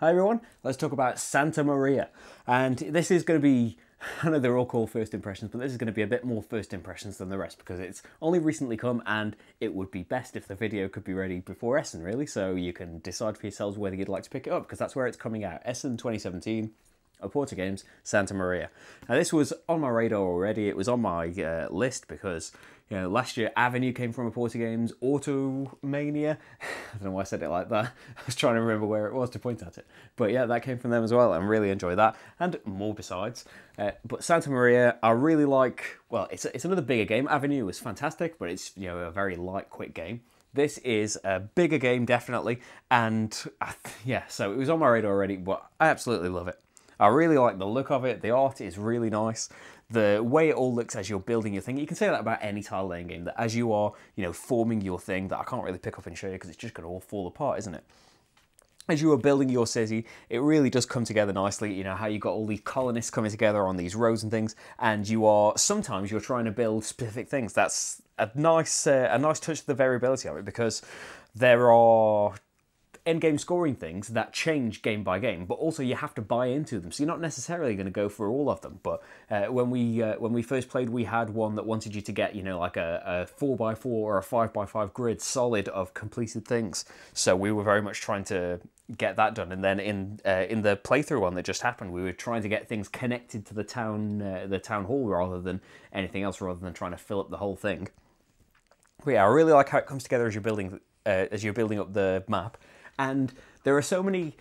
Hi everyone, let's talk about Santa Maria. And this is going to be, I know they're all called first impressions, but this is going to be a bit more first impressions than the rest because it's only recently come and it would be best if the video could be ready before Essen really, so you can decide for yourselves whether you'd like to pick it up because that's where it's coming out. Essen 2017, Aporta Games, Santa Maria. Now this was on my radar already, it was on my list because you know, last year, Avenue came from Aporta Games, Automania. I don't know why I said it like that. I was trying to remember where it was to point at it. But yeah, that came from them as well. I really enjoy that, and more besides. But Santa Maria, I really like. Well, it's another bigger game. Avenue was fantastic, but it's, you know, a very light, quick game. This is a bigger game, definitely. And yeah, so it was on my radar already, but I absolutely love it. I really like the look of it. The art is really nice. The way it all looks as you're building your thing. You can say that about any tile laying game, that as you are, you know, forming your thing, that I can't really pick up and show you because it's just going to all fall apart, isn't it? As you are building your city, it really does come together nicely. You know, how you got all these colonists coming together on these roads and things, and you are, sometimes you're trying to build specific things. That's a nice touch to the variability of it, because there are end-game scoring things that change game by game, but also you have to buy into them, so you're not necessarily going to go for all of them. But when we first played, we had one that wanted you to get, you know, like a 4x4 or a 5x5 grid solid of completed things, so we were very much trying to get that done. And then in the playthrough one that just happened, we were trying to get things connected to the town hall rather than anything else, rather than trying to fill up the whole thing. But yeah, I really like how it comes together as you're building up the map. And there are so many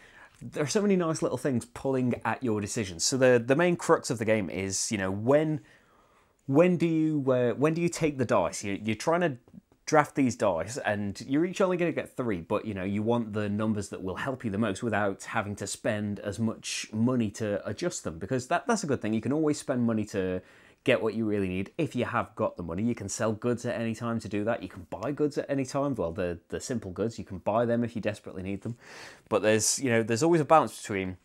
nice little things pulling at your decisions. So the main crux of the game is, you know, when do you take the dice? You're trying to draft these dice, and you're each only going to get three, but you know, you want the numbers that will help you the most without having to spend as much money to adjust them, because that's a good thing. You can always spend money to get what you really need if you have got the money. You can sell goods at any time to do that. You can buy goods at any time. Well, the simple goods, you can buy them if you desperately need them. But there's always a balance between,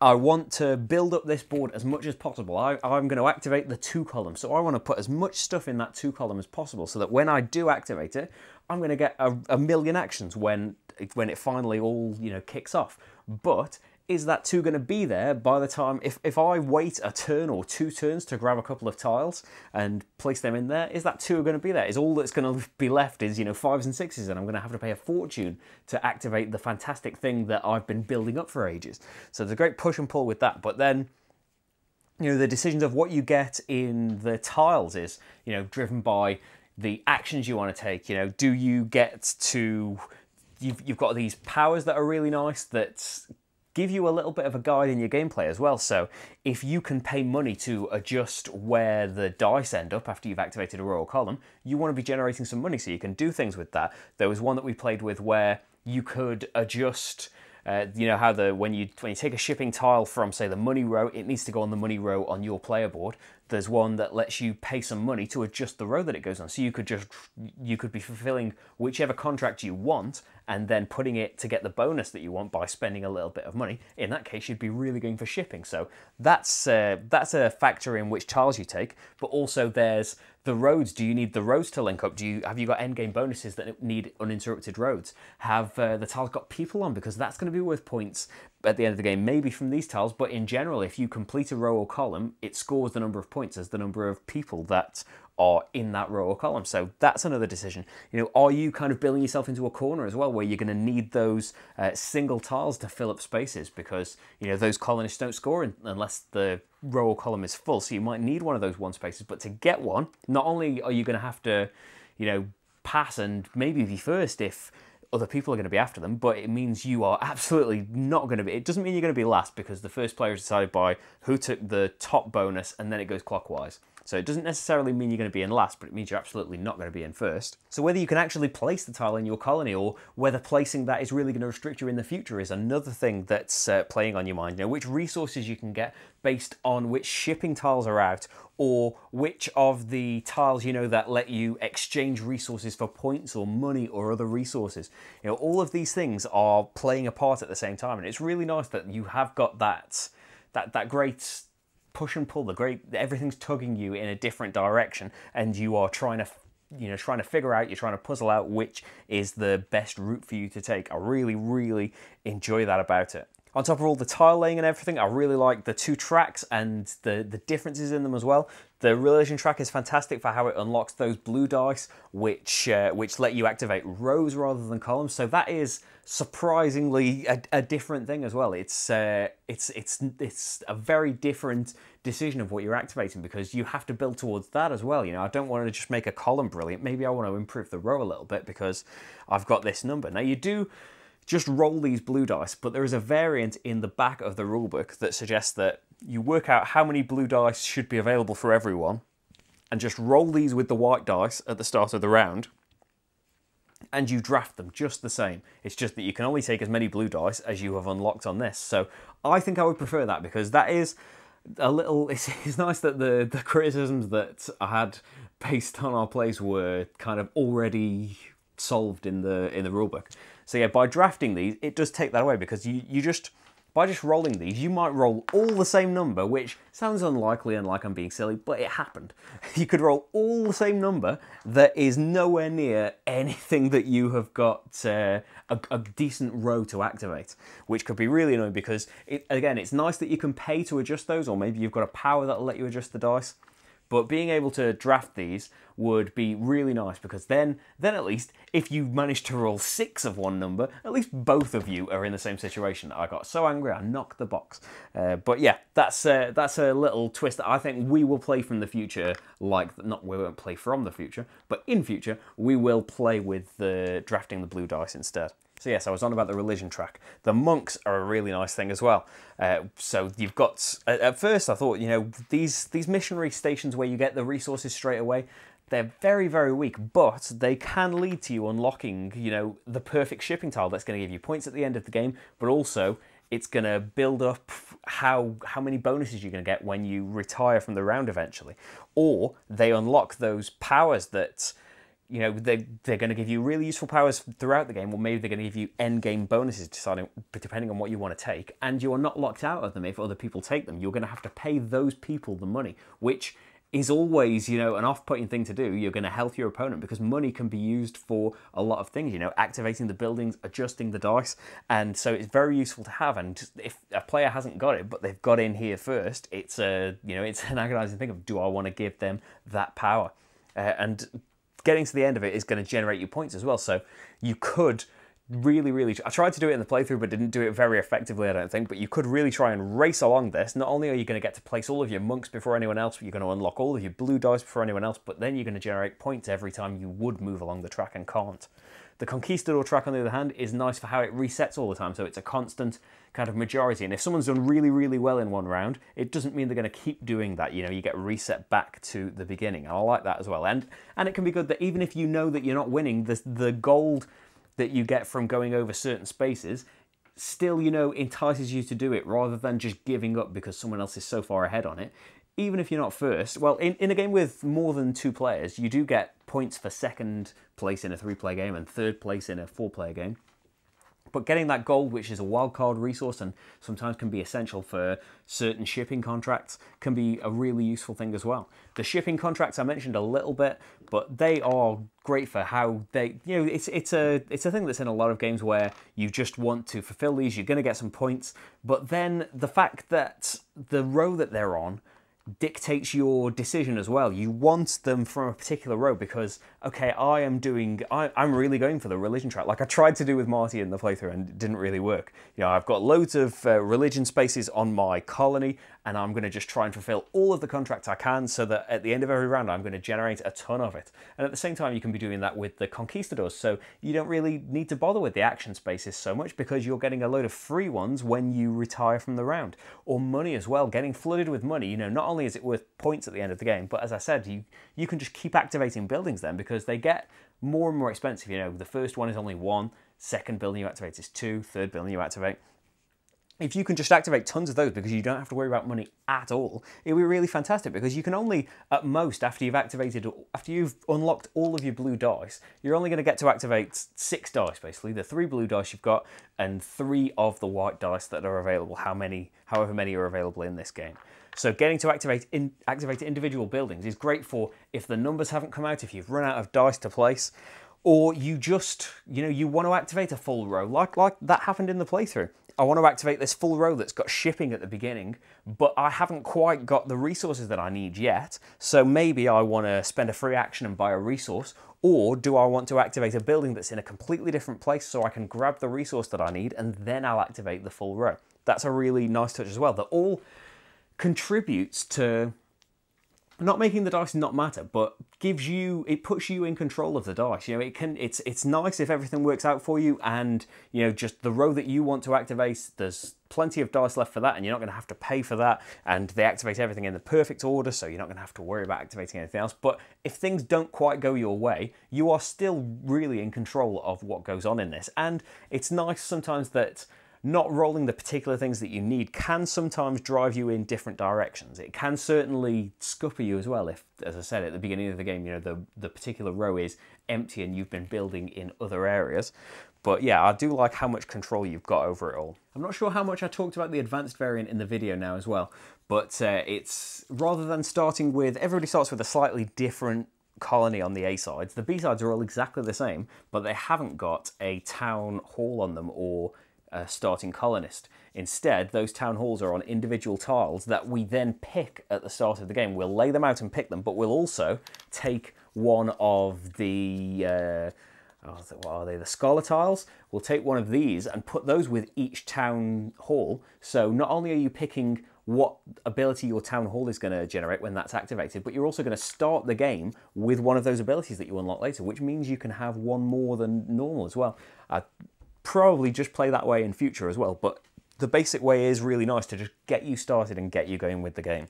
I want to build up this board as much as possible. I'm going to activate the 2 column. So I want to put as much stuff in that 2 column as possible, so that when I do activate it, I'm going to get a million actions when it finally all, you know, kicks off. But is that 2 going to be there by the time, if I wait a turn or 2 turns to grab a couple of tiles and place them in there, is that 2 going to be there? Is all that's going to be left is, you know, 5s and 6s, and I'm going to have to pay a fortune to activate the fantastic thing that I've been building up for ages. So there's a great push and pull with that. But then, you know, the decisions of what you get in the tiles is, you know, driven by the actions you want to take. You know, do you get to, you've got these powers that are really nice that give you a little bit of a guide in your gameplay as well. So if you can pay money to adjust where the dice end up after you've activated a royal column, you want to be generating some money so you can do things with that. There was one that we played with where you could adjust, you know, how when you take a shipping tile from, say, the money row, it needs to go on the money row on your player board. There's one that lets you pay some money to adjust the row that it goes on. So you could be fulfilling whichever contract you want and then putting it to get the bonus that you want by spending a little bit of money. In that case, you'd be really going for shipping. So that's a factor in which tiles you take, but also there's the roads. Do you need the roads to link up? Have you got endgame bonuses that need uninterrupted roads? Have the tiles got people on? Because that's going to be worth points at the end of the game, maybe from these tiles, but in general, if you complete a row or column, it scores the number of points as the number of people that are in that row or column. So that's another decision. You know, are you kind of building yourself into a corner as well, where you're going to need those single tiles to fill up spaces, because you know those colonists don't score unless the row or column is full. So you might need one of those 1 spaces. But to get one, not only are you going to have to, you know, pass and maybe be first if other people are going to be after them, but it means you are absolutely not going to be, it doesn't mean you're going to be last, because the first player is decided by who took the top bonus, and then it goes clockwise. So it doesn't necessarily mean you're going to be in last, but it means you're absolutely not going to be in first. So whether you can actually place the tile in your colony, or whether placing that is really going to restrict you in the future, is another thing that's playing on your mind. You know, which resources you can get based on which shipping tiles are out, or which of the tiles, you know, that let you exchange resources for points or money or other resources. You know, all of these things are playing a part at the same time, and it's really nice that you have got that great push and pull, everything's tugging you in a different direction, and you are trying to trying to figure out, you're trying to puzzle out which is the best route for you to take. I really, really enjoy that about it. On top of all the tile laying and everything, I really like the two tracks and the differences in them as well. The relation track is fantastic for how it unlocks those blue dice, which let you activate rows rather than columns. So that is surprisingly a different thing as well. It's a very different decision of what you're activating, because you have to build towards that as well. I don't want to just make a column brilliant. Maybe I want to improve the row a little bit because I've got this number. Now you do just roll these blue dice, but there is a variant in the back of the rulebook that suggests that you work out how many blue dice should be available for everyone and just roll these with the white dice at the start of the round, and you draft them just the same. It's just that you can only take as many blue dice as you have unlocked on this. So I think I would prefer that, because that is a little... It's nice that the criticisms that I had based on our plays were kind of already solved in the rulebook. So yeah, by drafting these, it does take that away, because by just rolling these, you might roll all the same number, which sounds unlikely and like I'm being silly, but it happened. You could roll all the same number that is nowhere near anything that you have got a decent row to activate, which could be really annoying, because, again, it's nice that you can pay to adjust those, or maybe you've got a power that'll let you adjust the dice. But being able to draft these would be really nice, because then at least if you manage to roll 6 of one number, at least both of you are in the same situation. I got so angry I knocked the box. But yeah, that's a little twist that I think we will play from the future. Like, not we won't play from the future, but in future we will play with the drafting the blue dice instead. So yes, I was on about the religion track. The monks are a really nice thing as well. So you've got, at first I thought, these missionary stations where you get the resources straight away, they're very, very weak, but they can lead to you unlocking, the perfect shipping tile that's going to give you points at the end of the game, but also it's going to build up how many bonuses you're going to get when you retire from the round eventually. Or they unlock those powers that... they're going to give you really useful powers throughout the game, or maybe they're going to give you end-game bonuses depending on what you want to take, and you are not locked out of them if other people take them. You're going to have to pay those people the money, which is always, an off-putting thing to do. You're going to help your opponent, because money can be used for a lot of things, activating the buildings, adjusting the dice, and so it's very useful to have, and if a player hasn't got it, but they've got in here first, it's it's an agonizing thing of, do I want to give them that power? And getting to the end of it is going to generate you points as well, so you could really, really... I tried to do it in the playthrough, but didn't do it very effectively, I don't think, but you could really try and race along this. Not only are you going to get to place all of your monks before anyone else, but you're going to unlock all of your blue dice before anyone else, but then you're going to generate points every time you would move along the track and can't. The Conquistador track, on the other hand, is nice for how it resets all the time, so it's a constant kind of majority, and if someone's done really, really well in one round, it doesn't mean they're going to keep doing that. You get reset back to the beginning, and I like that as well. And it can be good that even if you know that you're not winning, the gold that you get from going over certain spaces still, entices you to do it, rather than just giving up because someone else is so far ahead on it. Even if you're not first, well, in a game with more than 2 players, you do get points for second place in a 3-player game and third place in a 4-player game. But getting that gold, which is a wildcard resource and sometimes can be essential for certain shipping contracts, can be a really useful thing as well. The shipping contracts I mentioned a little bit, but they are great for how they, it's a thing that's in a lot of games where you just want to fulfill these, you're going to get some points, but then the fact that the row that they're on dictates your decision as well. You want them from a particular row because, okay, I'm really going for the religion track, like I tried to do with Marty in the playthrough, and it didn't really work. I've got loads of religion spaces on my colony, and I'm going to just try and fulfill all of the contracts I can so that at the end of every round I'm going to generate a ton of it. And at the same time you can be doing that with the Conquistadors, so you don't really need to bother with the action spaces so much because you're getting a load of free ones when you retire from the round. Or money as well, getting flooded with money, not only is it worth points at the end of the game, but as I said, you can just keep activating buildings then because they get more and more expensive. The first one is only 1, second building you activate is 2, third building you activate. if you can just activate tons of those because you don't have to worry about money at all, it would be really fantastic, because you can only, at most, after you've unlocked all of your blue dice, you're only going to get to activate 6 dice, basically. The 3 blue dice you've got and 3 of the white dice that are available, however many are available in this game. So getting to activate individual buildings is great for if the numbers haven't come out, if you've run out of dice to place, or you just, you know, you want to activate a full row, like that happened in the playthrough. I want to activate this full row that's got shipping at the beginning, but I haven't quite got the resources that I need yet. So maybe I want to spend a free action and buy a resource, or do I want to activate a building that's in a completely different place so I can grab the resource that I need and then I'll activate the full row. That's a really nice touch as well. That all contributes to not making the dice not matter, but it puts you in control of the dice. You know, it's nice if everything works out for you, and you know, just the row that you want to activate, there's plenty of dice left for that, and you're not going to have to pay for that. And they activate everything in the perfect order, so you're not going to have to worry about activating anything else. But if things don't quite go your way, you are still really in control of what goes on in this, and it's nice sometimes that not rolling the particular things that you need can sometimes drive you in different directions. It can certainly scupper you as well if, as I said at the beginning of the game, you know, the particular row is empty and you've been building in other areas. But yeah, I do like how much control you've got over it all. I'm not sure how much I talked about the advanced variant in the video now as well, but it's rather than starting with, everybody starts with a slightly different colony on the A sides. The B sides are all exactly the same, but they haven't got a town hall on them or a starting colonist. Instead, those town halls are on individual tiles that we then pick at the start of the game. We'll lay them out and pick them, but we'll also take one of the what are they? The scholar tiles. We'll take one of these and put those with each town hall. So not only are you picking what ability your town hall is going to generate when that's activated, but you're also going to start the game with one of those abilities that you unlock later, which means you can have one more than normal as well. Probably just play that way in future as well, but the basic way is really nice to just get you started and get you going with the game.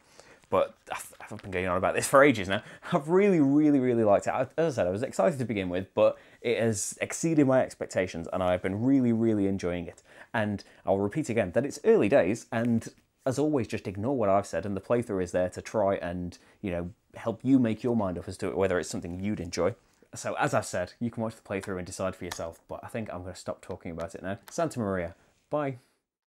But I've been going on about this for ages now. I've really liked it. As I said, I was excited to begin with, but it has exceeded my expectations and I've been really enjoying it. And I'll repeat again that it's early days, and as always, just ignore what I've said, and the playthrough is there to try and, you know, help you make your mind up as to whether it's something you'd enjoy. So as I've said, you can watch the playthrough and decide for yourself, but I think I'm going to stop talking about it now. Santa Maria. Bye.